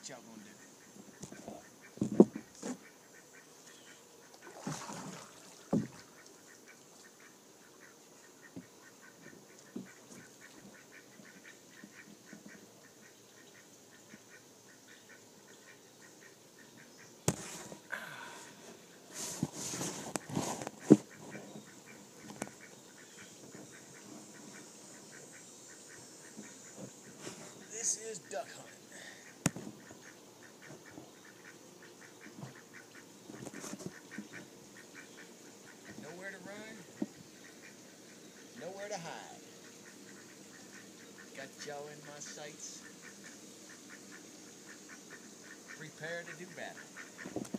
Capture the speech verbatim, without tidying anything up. what y'all gonna do. This is duck hunting. Nowhere to run, nowhere to hide. Got y'all in my sights. Prepare to do battle.